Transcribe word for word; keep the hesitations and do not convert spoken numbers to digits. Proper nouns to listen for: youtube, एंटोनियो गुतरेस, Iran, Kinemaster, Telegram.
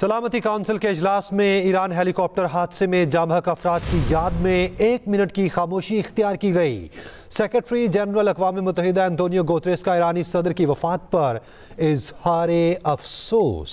सलामती काउंसिल के इजलास में ईरान हेलीकॉप्टर हादसे में जामहक अफराद की याद में एक मिनट की खामोशी इख्तियार की गई। सेक्रेटरी जनरल अक़वाम मुत्तहिदा एंटोनियो गुतरेस का ईरानी सदर की वफात पर इजहार अफसोस।